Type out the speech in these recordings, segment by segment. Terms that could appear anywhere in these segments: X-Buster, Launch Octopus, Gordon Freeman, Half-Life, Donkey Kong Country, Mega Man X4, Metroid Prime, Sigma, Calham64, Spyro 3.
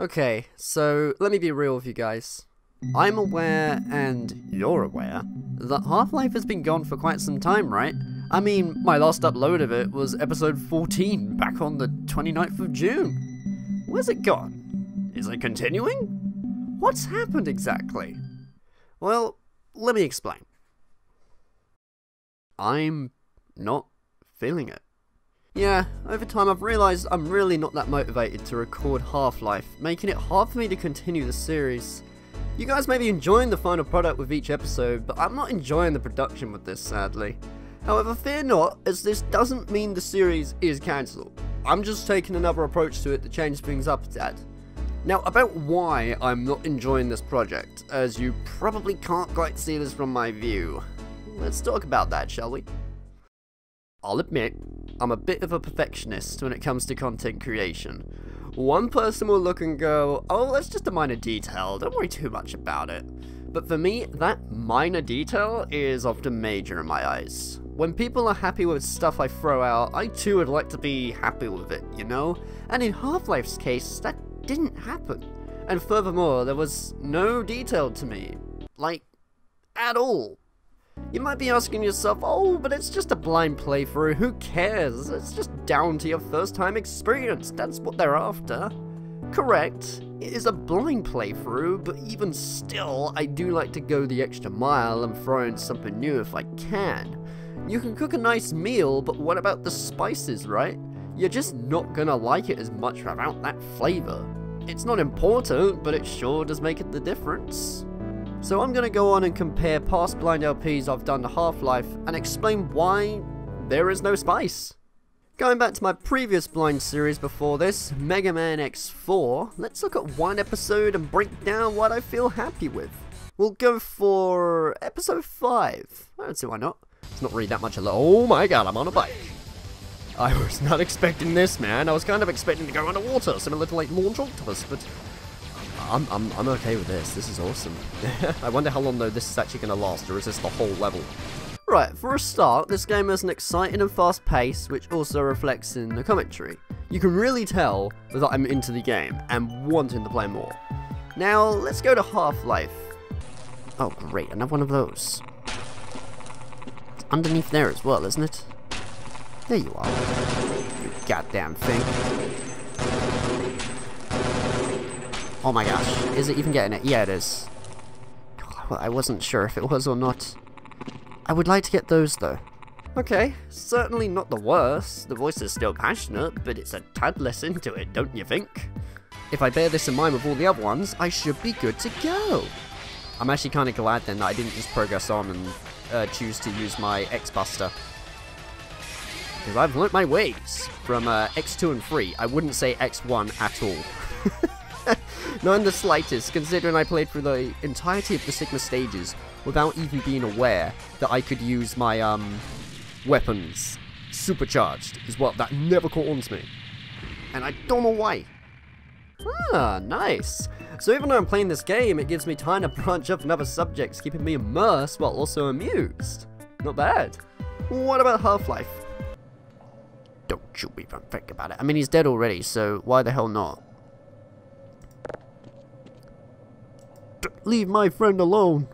Okay, so let me be real with you guys. I'm aware, and you're aware, that Half-Life has been gone for quite some time, right? I mean, my last upload of it was episode 14, back on the 29th of June. Where's it gone? Is it continuing? What's happened exactly? Well, let me explain. I'm not feeling it. Yeah, over time I've realised I'm really not that motivated to record Half-Life, making it hard for me to continue the series. You guys may be enjoying the final product with each episode, but I'm not enjoying the production with this, sadly. However, fear not, as this doesn't mean the series is cancelled. I'm just taking another approach to it to change things up a tad. Now, about why I'm not enjoying this project, as you probably can't quite see this from my view. Let's talk about that, shall we? I'll admit, I'm a bit of a perfectionist when it comes to content creation. One person will look and go, oh, that's just a minor detail, don't worry too much about it. But for me, that minor detail is often major in my eyes. When people are happy with stuff I throw out, I too would like to be happy with it, you know? And in Half-Life's case, that didn't happen. And furthermore, there was no detail to me. Like, at all. You might be asking yourself, oh, but it's just a blind playthrough, who cares? It's just down to your first time experience, that's what they're after. Correct, it is a blind playthrough, but even still, I do like to go the extra mile and throw in something new if I can. You can cook a nice meal, but what about the spices, right? You're just not gonna like it as much without that flavour. It's not important, but it sure does make it the difference. So I'm going to go on and compare past blind LPs I've done to Half-Life and explain why there is no spice. Going back to my previous blind series before this, Mega Man X4, let's look at one episode and break down what I feel happy with. We'll go for episode 5. I don't see why not. It's not really that much a lot. Oh my god, I'm on a bike. I was not expecting this, man. I was kind of expecting to go underwater, similar to like Launch Octopus, but I'm okay with this. This is awesome. I wonder how long though this is actually going to last, or is this the whole level? Right, for a start, this game has an exciting and fast pace, which also reflects in the commentary. You can really tell that I'm into the game and wanting to play more. Now, let's go to Half-Life. Oh great, another one of those. It's underneath there as well, isn't it? There you are. You goddamn thing. Oh my gosh, is it even getting it? Yeah, it is. God, I wasn't sure if it was or not. I would like to get those though. Okay, certainly not the worst. The voice is still passionate, but it's a tad less into it, don't you think? If I bear this in mind with all the other ones, I should be good to go. I'm actually kind of glad then that I didn't just progress on and choose to use my X-Buster. Because I've learnt my ways from X2 and 3. I wouldn't say X1 at all. Not in the slightest, considering I played through the entirety of the Sigma stages without even being aware that I could use my, weapons. Supercharged as well. That never caught on to me. And I don't know why. Ah, nice. So even though I'm playing this game, it gives me time to branch off in other subjects, keeping me immersed while also amused. Not bad. What about Half-Life? Don't you even think about it. I mean, he's dead already, so why the hell not? Leave my friend alone.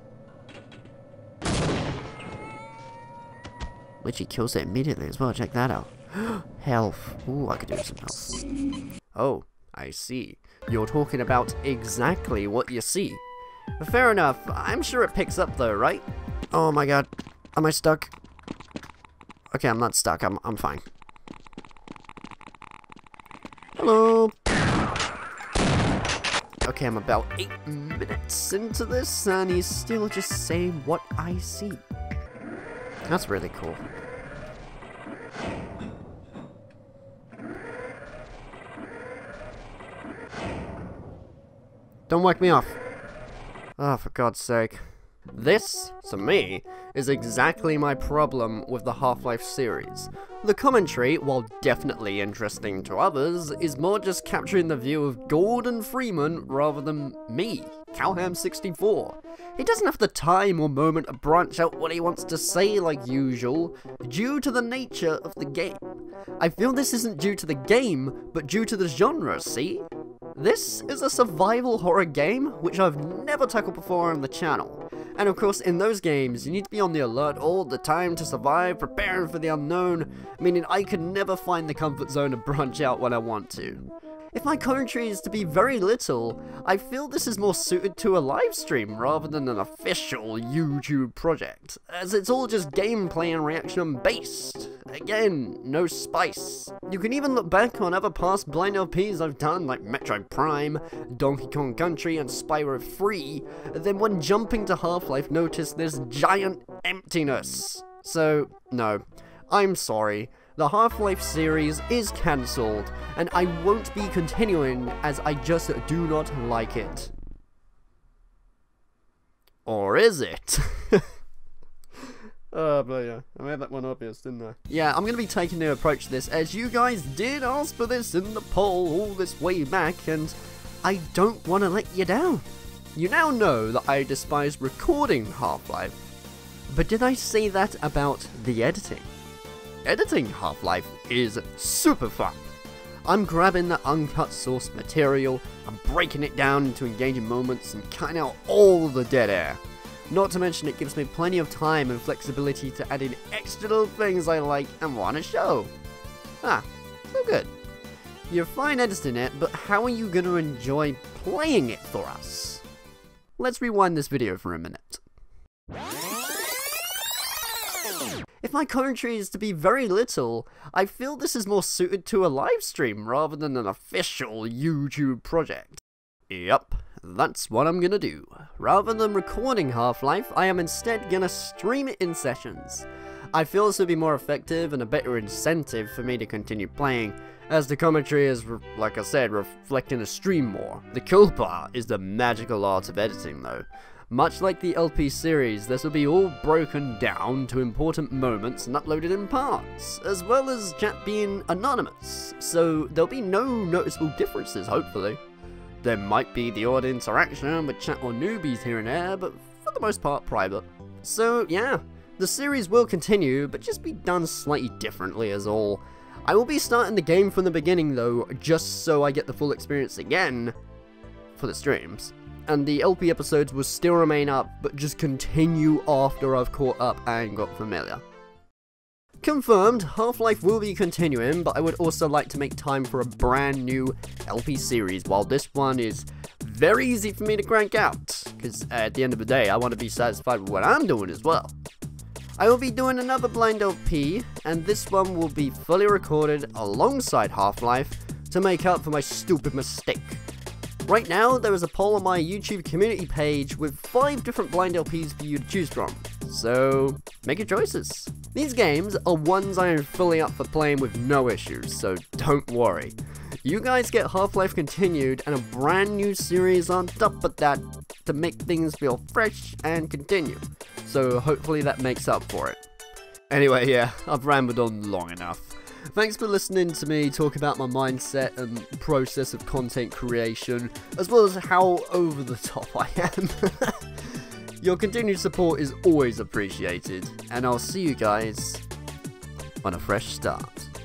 Which he kills it immediately as well, check that out. Health. Ooh, I could do some health. Oh, I see. You're talking about exactly what you see. Fair enough, I'm sure it picks up though, right? Oh my god, am I stuck? Okay, I'm not stuck, I'm fine. Hello. Okay, I'm about 8 minutes into this, and he's still just saying what I see. That's really cool. Don't wake me off. Oh, for God's sake. This, to me, is exactly my problem with the Half-Life series. The commentary, while definitely interesting to others, is more just capturing the view of Gordon Freeman rather than me, Calham64. He doesn't have the time or moment to branch out what he wants to say like usual, due to the nature of the game. I feel this isn't due to the game, but due to the genre, see? This is a survival horror game which I've never tackled before on the channel. And of course in those games you need to be on the alert all the time to survive, preparing for the unknown, meaning I can never find the comfort zone to branch out when I want to. If my commentary is to be very little, I feel this is more suited to a live stream rather than an official YouTube project, as it's all just gameplay and reaction based. Again, no spice. You can even look back on other past blind LPs I've done like Metroid Prime, Donkey Kong Country and Spyro 3, then when jumping to Half-Life notice this giant emptiness. So, no, I'm sorry. The Half-Life series is cancelled, and I won't be continuing as I just do not like it. Or is it? Oh, but yeah, I made that one obvious, didn't I? Yeah, I'm going to be taking the approach to this, as you guys did ask for this in the poll all this way back, and I don't want to let you down. You now know that I despise recording Half-Life, but did I say that about the editing? Editing Half-Life is super fun. I'm grabbing the uncut source material, I'm breaking it down into engaging moments and cutting out all the dead air. Not to mention it gives me plenty of time and flexibility to add in extra little things I like and want to show. Ah, so good. You're fine editing it, but how are you going to enjoy playing it for us? Let's rewind this video for a minute. If my commentary is to be very little, I feel this is more suited to a live stream rather than an official YouTube project. Yep, that's what I'm gonna do. Rather than recording Half-Life, I am instead gonna stream it in sessions. I feel this would be more effective and a better incentive for me to continue playing, as the commentary is, like I said, reflecting the stream more. The cool part is the magical art of editing though. Much like the LP series, this will be all broken down to important moments and uploaded in parts, as well as chat being anonymous, so there'll be no noticeable differences hopefully. There might be the odd interaction with chat or newbies here and there, but for the most part private. So yeah, the series will continue, but just be done slightly differently is all. I will be starting the game from the beginning though, just so I get the full experience again for the streams. And the LP episodes will still remain up, but just continue after I've caught up and got familiar. Confirmed, Half-Life will be continuing, but I would also like to make time for a brand new LP series, while this one is very easy for me to crank out, because at the end of the day, I want to be satisfied with what I'm doing as well. I will be doing another blind LP, and this one will be fully recorded alongside Half-Life to make up for my stupid mistake. Right now, there is a poll on my YouTube community page with 5 different blind LPs for you to choose from, so make your choices. These games are ones I am fully up for playing with no issues, so don't worry. You guys get Half-Life continued and a brand new series on top of that to make things feel fresh and continue, so hopefully that makes up for it. Anyway, yeah, I've rambled on long enough. Thanks for listening to me talk about my mindset and process of content creation, as well as how over the top I am. Your continued support is always appreciated, and I'll see you guys on a fresh start.